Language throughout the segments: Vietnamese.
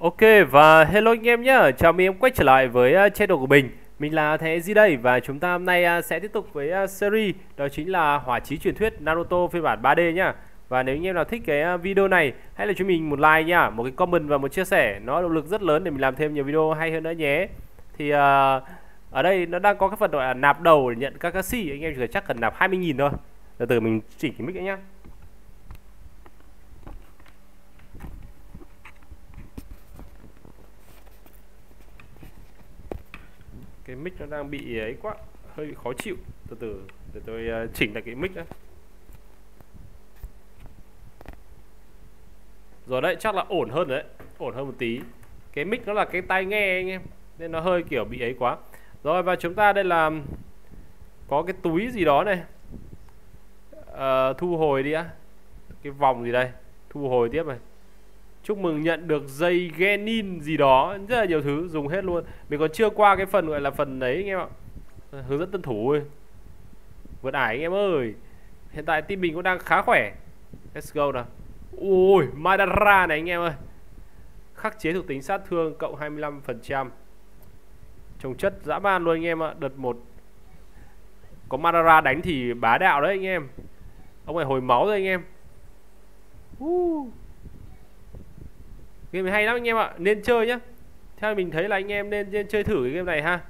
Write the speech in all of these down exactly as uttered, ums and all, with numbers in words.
Ok và hello anh em nhá, chào mừng em quay trở lại với channel của mình. Mình là Thế Di đây và chúng ta hôm nay sẽ tiếp tục với series đó chính là Hỏa Chí Truyền Thuyết Naruto phiên bản ba D nhá. Và nếu anh em nào thích cái video này, hãy để cho mình một like nhá, một cái comment và một chia sẻ, nó động lực rất lớn để mình làm thêm nhiều video hay hơn nữa nhé. Thì uh, ở đây nó đang có cái phần gọi là nạp đầu để nhận Kakashi, anh em chỉ chắc cần nạp hai mươi nghìn thôi. Từ từ mình chỉnh cái mic nhá. Cái mic nó đang bị ấy quá, hơi bị khó chịu. Từ từ để tôi chỉnh lại cái mic đấy. Rồi đấy, chắc là ổn hơn đấy, ổn hơn một tí. Cái mic nó là cái tai nghe anh em, nên nó hơi kiểu bị ấy quá. Rồi và chúng ta đây là có cái túi gì đó này. À, thu hồi đi á. Cái vòng gì đây, thu hồi tiếp này. Chúc mừng nhận được dây genin gì đó, rất là nhiều thứ, dùng hết luôn. Mình còn chưa qua cái phần gọi là phần đấy anh em ạ. Hướng dẫn tân thủ ơi, vượt ải anh em ơi. Hiện tại team mình cũng đang khá khỏe. Let's go nào. Ôi, Madara này anh em ơi. Khắc chế thuộc tính sát thương cộng hai mươi lăm phần trăm. Trồng chất dã man luôn anh em ạ. Đợt một có Madara đánh thì bá đạo đấy anh em. Ông này hồi máu rồi anh em. uh. Game này hay lắm anh em ạ, nên chơi nhá. Theo mình thấy là anh em nên, nên chơi thử cái game này ha.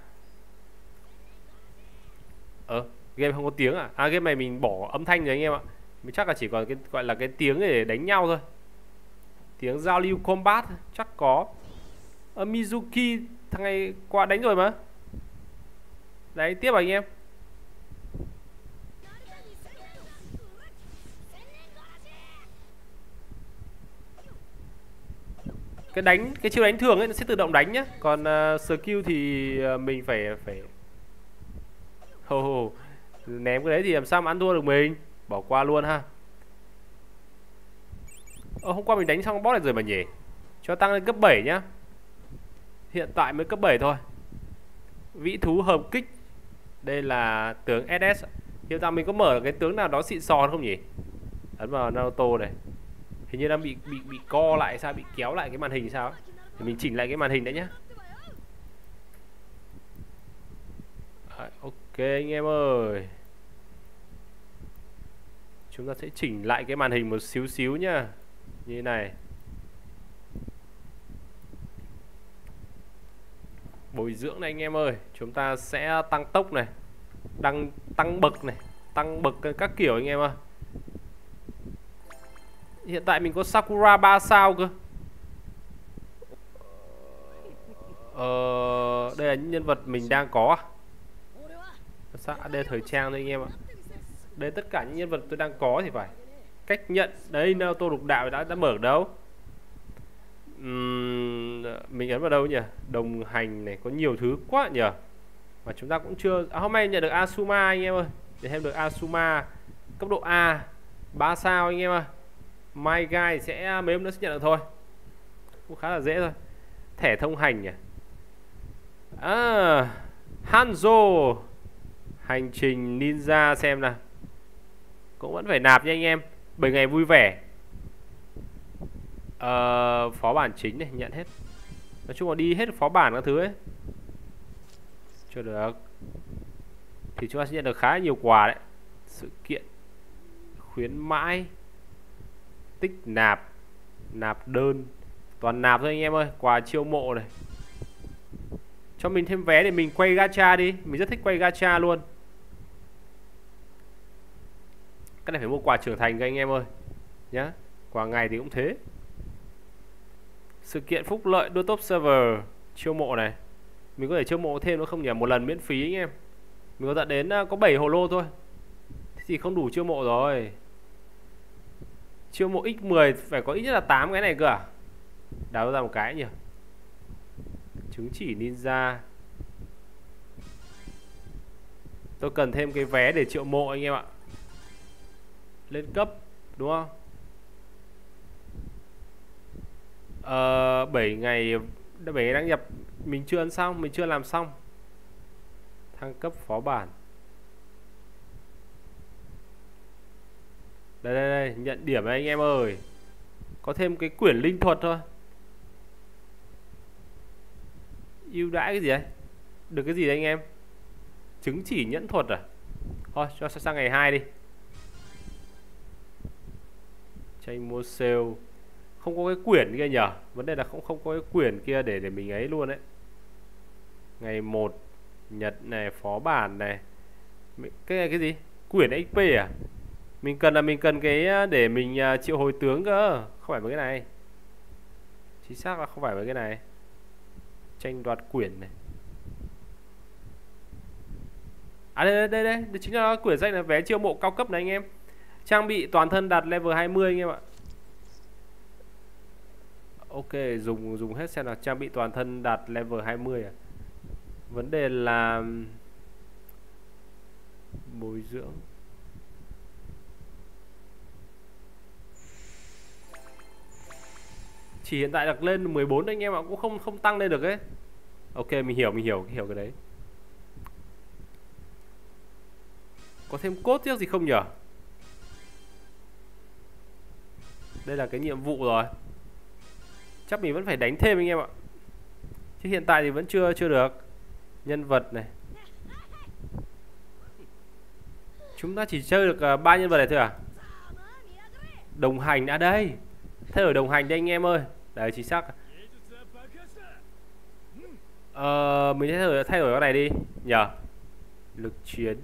Ờ, game không có tiếng à? À, game này mình bỏ âm thanh rồi anh em ạ. Mình chắc là chỉ còn cái gọi là cái tiếng để đánh nhau thôi. Tiếng giao lưu combat chắc có. Ờ, Mizuki thằng này qua đánh rồi mà. Đấy, tiếp à anh em. Cái đánh, cái chiêu đánh thường ấy nó sẽ tự động đánh nhá. Còn uh, skill thì uh, mình phải phải hô oh, oh. ném cái đấy thì làm sao mà ăn thua được mình. Bỏ qua luôn ha. Ờ, hôm qua mình đánh xong boss này rồi mà nhỉ. Cho tăng lên cấp bảy nhá. Hiện tại mới cấp bảy thôi. Vĩ thú hợp kích. Đây là tướng ét ét. Hiện tại mình có mở cái tướng nào đó xịn sò không nhỉ? Ấn vào Naruto này. Hình như đang bị bị bị co lại sao, bị kéo lại cái màn hình sao ấy. Thì mình chỉnh lại cái màn hình đấy nhá. À, ok anh em ơi. Chúng ta sẽ chỉnh lại cái màn hình một xíu xíu nhá. Như thế này. Bồi dưỡng này anh em ơi, chúng ta sẽ tăng tốc này, tăng tăng bậc này, tăng bậc các kiểu anh em ơi. Hiện tại mình có Sakura ba sao cơ. Ờ, đây là những nhân vật mình đang có. Sao? Đây là thời trang đây anh em ạ. Đây tất cả những nhân vật tôi đang có thì phải. Cách nhận. Đấy, Naruto đục đạo đã, đã mở đâu. uhm, Mình ấn vào đâu nhỉ? Đồng hành này, có nhiều thứ quá nhỉ. Mà chúng ta cũng chưa... À, hôm nay nhận được Asuma anh em ơi. Để thêm được Asuma cấp độ A ba sao anh em ơi. My guy sẽ mấy hôm nữa sẽ nhận được thôi. Cũng khá là dễ thôi. Thẻ thông hành nhỉ. À, Hanzo hành trình ninja xem nào. Cũng vẫn phải nạp nha anh em. bảy ngày vui vẻ. À, phó bản chính này nhận hết. Nói chung là đi hết phó bản các thứ ấy. Chưa được. Thì chúng ta sẽ nhận được khá nhiều quà đấy. Sự kiện, khuyến mãi, tích nạp, nạp đơn, toàn nạp thôi anh em ơi. Quà chiêu mộ này. Cho mình thêm vé để mình quay gacha đi. Mình rất thích quay gacha luôn. Cái này phải mua quà trưởng thành các anh em ơi nhá. Quà ngày thì cũng thế. Sự kiện phúc lợi đua top server, chiêu mộ này. Mình có thể chiêu mộ thêm nó không nhỉ? Một lần miễn phí anh em. Mình có tận đến có bảy hồ lô thôi. Thế thì không đủ chiêu mộ rồi. Chiêu mộ nhân mười phải có ít nhất là tám cái này cơ à? Đào ra một cái nhỉ. Chứng chỉ ninja. Tôi cần thêm cái vé để triệu mộ anh em ạ. Lên cấp đúng không? Ờ, bảy ngày, bảy ngày đăng nhập. Mình chưa ăn xong, mình chưa làm xong. Thăng cấp phó bản. Đây, đây, đây, nhận điểm này anh em ơi. Có thêm cái quyển linh thuật thôi. ưu đãi cái gì đấy, được cái gì đấy anh em? Chứng chỉ nhẫn thuật à? Thôi cho sang ngày hai đi. Tranh mua sale không có cái quyển kia nhở, vấn đề là không không có cái quyển kia để để mình ấy luôn đấy. Ngày một Nhật này, phó bản này, cái này cái gì, quyển ích pê à? Mình cần là mình cần cái để mình triệu hồi tướng cơ, không phải với cái này, chính xác là không phải với cái này. Tranh đoạt quyển này à, đây đây đây, đây chính là quyển danh là vé chiêu mộ cao cấp này anh em. Trang bị toàn thân đạt level hai mươi anh em ạ. Ok, dùng dùng hết xem là trang bị toàn thân đạt level hai mươi à. Vấn đề là bồi dưỡng. Chỉ hiện tại đặt lên mười bốn anh em ạ, cũng không không tăng lên được ấy. Ok, mình hiểu, mình hiểu, hiểu cái đấy. Có thêm cốt tiếc gì không nhỉ? Đây là cái nhiệm vụ rồi. Chắc mình vẫn phải đánh thêm anh em ạ. Chứ hiện tại thì vẫn chưa chưa được. Nhân vật này. Chúng ta chỉ chơi được ba nhân vật này thôi à? Đồng hành đã đây. Thay đổi đồng hành đây anh em ơi. Đấy chính xác. Ờ, mình sẽ thay đổi, thay đổi cái này đi nhờ. Lực chiến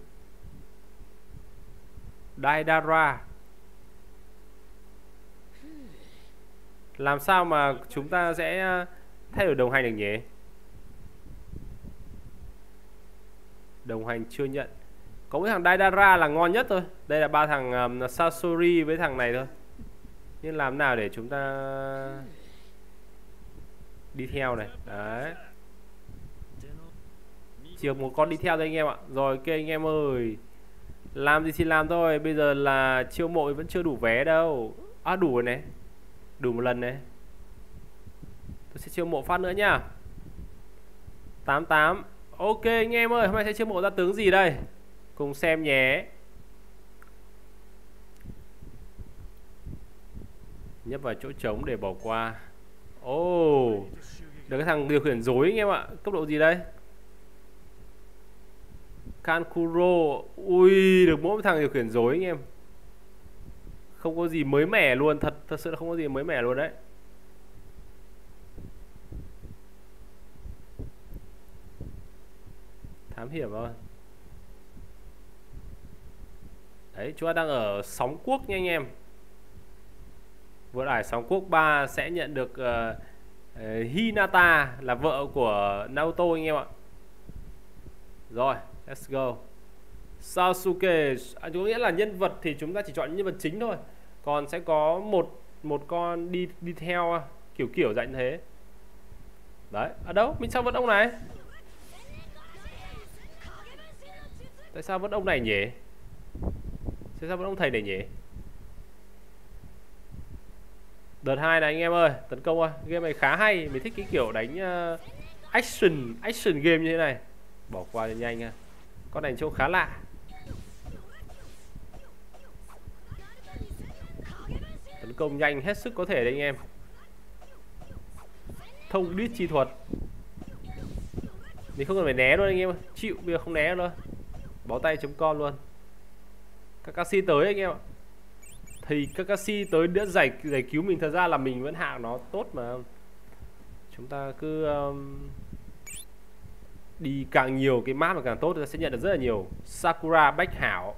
Deidara. Làm sao mà chúng ta sẽ thay đổi đồng hành được nhỉ? Đồng hành chưa nhận. Có cái thằng Deidara là ngon nhất thôi. Đây là ba thằng um, Sasori với thằng này thôi. Nhưng làm nào để chúng ta đi theo này. Đấy, chỉ một con đi theo thôi anh em ạ. Rồi kia anh em ơi, làm gì thì làm thôi. Bây giờ là chiêu mộ vẫn chưa đủ vé đâu. À đủ rồi này, đủ một lần này. Tôi sẽ chiêu mộ phát nữa nha. Tám tám. Ok anh em ơi, hôm nay sẽ chiêu mộ ra tướng gì đây, cùng xem nhé. Nhấp vào chỗ trống để bỏ qua. Ô oh, được cái thằng điều khiển dối anh em ạ. Cấp độ gì đây? Kankuro. Ui, được mỗi thằng điều khiển dối anh em. Không có gì mới mẻ luôn. Thật thật sự là không có gì mới mẻ luôn đấy. Thám hiểm thôi. Đấy, chúng ta đang ở Sóng Quốc nha anh em. Vượt ải Sóng Quốc ba sẽ nhận được uh, uh, Hinata là vợ của Naruto anh em ạ. Rồi, let's go. Sasuke, à, có nghĩa là nhân vật thì chúng ta chỉ chọn những nhân vật chính thôi. Còn sẽ có một một con đi đi theo kiểu kiểu dạng thế. Đấy, ở đâu? Mình sao vẫn ông này? Tại sao vẫn ông này nhỉ? Tại sao vẫn ông thầy này nhỉ? Đợt hai này anh em ơi, tấn công ơi. Game này khá hay, mình thích cái kiểu đánh uh, action action game như thế này. Bỏ qua cho nhanh nha. Con này trông khá lạ. Tấn công nhanh hết sức có thể đấy anh em. Thông đít chi thuật. Mình không cần phải né luôn anh em ơi. Chịu, bây giờ không né nữa. Bó tay chấm con luôn. Kakashi tới anh em ạ. Thì Kakashi tới đỡ giải giải cứu mình. Thật ra là mình vẫn hạ nó tốt mà. Chúng ta cứ um, đi càng nhiều cái map mà càng tốt, chúng ta sẽ nhận được rất là nhiều. Sakura bách hảo.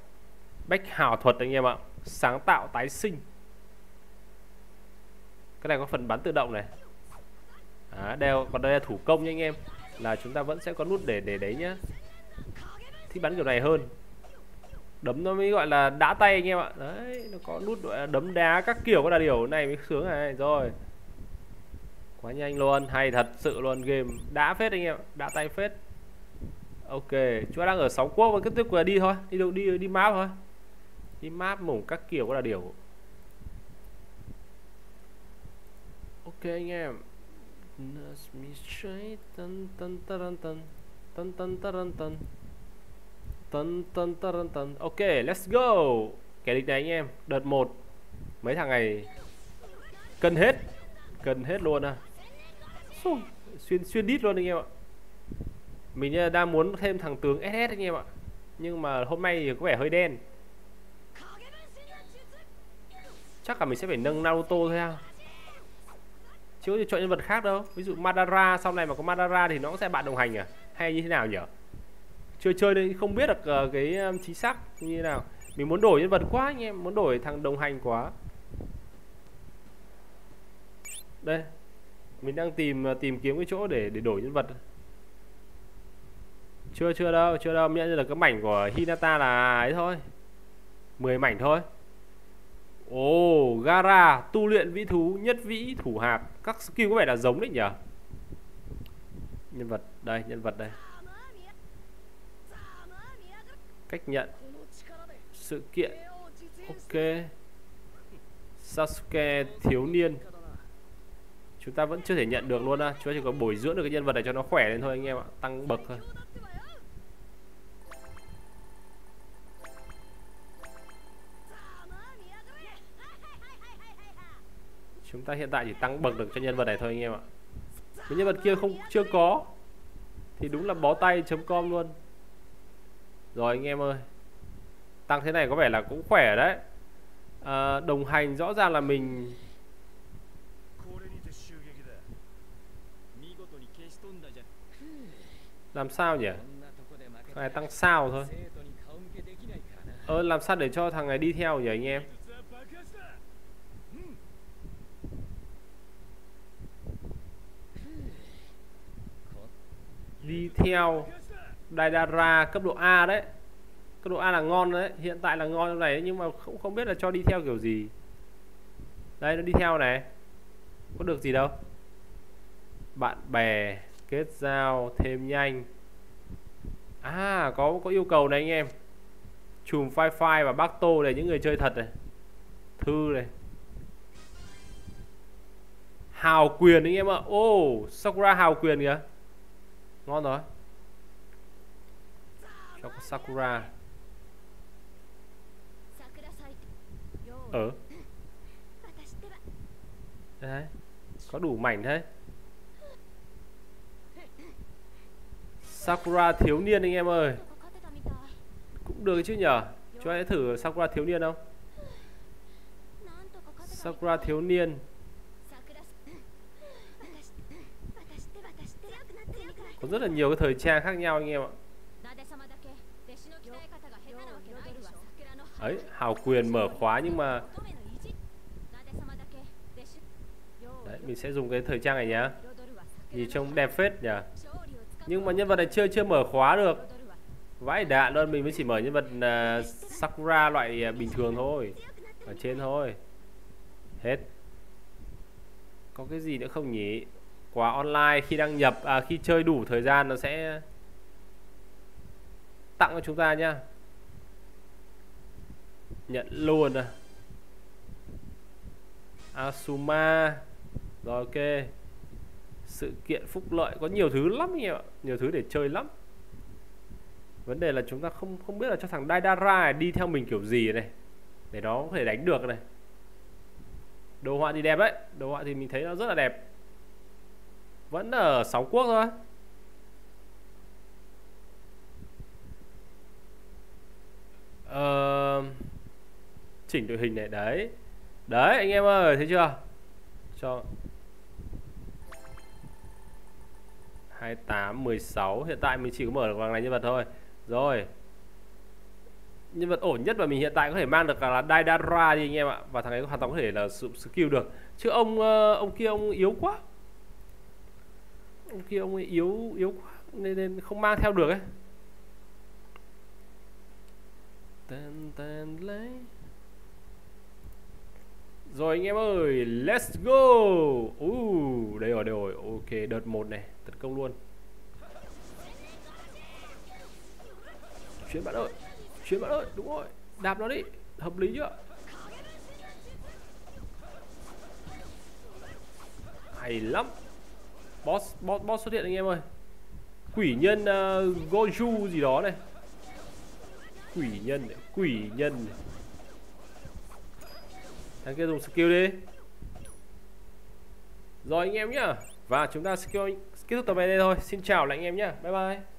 Bách hảo thuật anh em ạ. Sáng tạo tái sinh. Cái này có phần bắn tự động này. À, đều, còn đây là thủ công nha anh em. Là chúng ta vẫn sẽ có nút để để đấy nhá. Thích bắn kiểu này hơn. Đấm nó mới gọi là đá tay anh em ạ. Đấy, nó có nút gọi là đấm đá các kiểu, có là điều này mới sướng này. Rồi, quá nhanh luôn, hay thật sự luôn, game đã phết anh em, đã tay phết. Ok, chúng ta đang ở Sóng Quốc và cứ tiếp tục đi thôi, đi đâu đi đi map thôi, đi map mủng các kiểu, có là điều. Ok anh em. Tân tân tân tân tân tân tân tân Tân, tân, tân, tân. Ok, let's go. Kẻ địch này anh em, đợt một. Mấy thằng này cân hết. Cân hết luôn à. Xuyên xuyên đít luôn anh em ạ. Mình đang muốn thêm thằng tướng ét ét anh em ạ. Nhưng mà hôm nay thì có vẻ hơi đen. Chắc là mình sẽ phải nâng Naruto thôi ha. Chứ có chọn nhân vật khác đâu. Ví dụ Madara, sau này mà có Madara thì nó cũng sẽ bạn đồng hành à? Hay như thế nào nhỉ? Chưa chơi nên không biết được cái chính xác như thế nào. Mình muốn đổi nhân vật quá anh em, muốn đổi thằng đồng hành quá. Đây, mình đang tìm tìm kiếm cái chỗ để để đổi nhân vật. Chưa chưa đâu, chưa đâu, miễn là cái mảnh của Hinata là ấy thôi. mười mảnh thôi. Ồ, oh, Gaara, tu luyện vĩ thú, nhất vĩ, thủ hạp. Các skill có vẻ là giống đấy nhỉ. Nhân vật, đây, nhân vật đây. Cách nhận sự kiện. Ok. Sasuke thiếu niên. Chúng ta vẫn chưa thể nhận được luôn á. Chúng ta chỉ có bồi dưỡng được cái nhân vật này cho nó khỏe lên thôi anh em ạ. Tăng bậc thôi. Chúng ta hiện tại chỉ tăng bậc được cho nhân vật này thôi anh em ạ. Cái nhân vật kia không chưa có thì đúng là bó tay chấm com luôn. Rồi anh em ơi, tăng thế này có vẻ là cũng khỏe đấy. À, đồng hành rõ ràng là mình làm sao nhỉ? Thằng này tăng sao thôi. Ơ ờ, làm sao để cho thằng này đi theo nhỉ anh em? Đi theo Deidara cấp độ A đấy. Cấp độ A là ngon đấy. Hiện tại là ngon trong này đấy, nhưng mà không không biết là cho đi theo kiểu gì. Đây nó đi theo này. Có được gì đâu. Bạn bè, kết giao, thêm nhanh. À có có yêu cầu này anh em. Chùm phai phai và bác tô này, những người chơi thật này. Thư này. Hào quyền anh em ạ. Ô, oh, Sakura hào quyền kìa. Ngon rồi. Cho con Sakura. Ờ. Đấy. Có đủ mảnh thế. Sakura thiếu niên anh em ơi. Cũng được chứ nhở. Cho hãy thử Sakura thiếu niên không. Sakura thiếu niên có rất là nhiều cái thời trang khác nhau anh em ạ. Ấy, hào quyền mở khóa nhưng mà đấy, mình sẽ dùng cái thời trang này nhá. Nhìn trông đẹp phết nhỉ. Nhưng mà nhân vật này chưa chưa mở khóa được. Vãi đạn luôn, mình mới chỉ mở nhân vật uh, Sakura loại uh, bình thường thôi. Ở trên thôi. Hết. Có cái gì nữa không nhỉ? Quà online khi đăng nhập, à, khi chơi đủ thời gian nó sẽ tặng cho chúng ta nhá. Nhận luôn à. Asuma. Rồi ok. Sự kiện phúc lợi có nhiều thứ lắm anh em ạ, nhiều thứ để chơi lắm. Vấn đề là chúng ta không không biết là cho thằng Deidara này đi theo mình kiểu gì này. Để nó có thể đánh được này. Đồ họa thì đẹp đấy, đồ họa thì mình thấy nó rất là đẹp. Vẫn ở sáu quốc thôi. Ờ, chỉnh đội hình này đấy. Đấy anh em ơi, thấy chưa? Cho hai tám, mười sáu. Hiện tại mình chỉ có mở được vàng này nhân vật thôi. Rồi. Nhân vật ổn nhất mà mình hiện tại có thể mang được là Deidara đi anh em ạ. Và thằng ấy hoàn toàn có thể là sử dụng skill được. Chứ ông ông kia ông yếu quá. Ông kia ông ấy yếu yếu quá nên, nên không mang theo được ấy. Tên tên lấy. Rồi anh em ơi, let's go. Uh, đây rồi, đây rồi. Ok, đợt một này, tấn công luôn. Chuyến bạn ơi, chuyến bạn ơi, đúng rồi. Đạp nó đi, hợp lý chưa? Hay lắm. Boss, boss, boss xuất hiện anh em ơi. Quỷ nhân uh, Goju gì đó này. Quỷ nhân này, quỷ nhân này. Thằng kia dùng skill đi. Rồi anh em nhá. Và chúng ta skill kết thúc tập này đây thôi. Xin chào lại anh em nhá. Bye bye.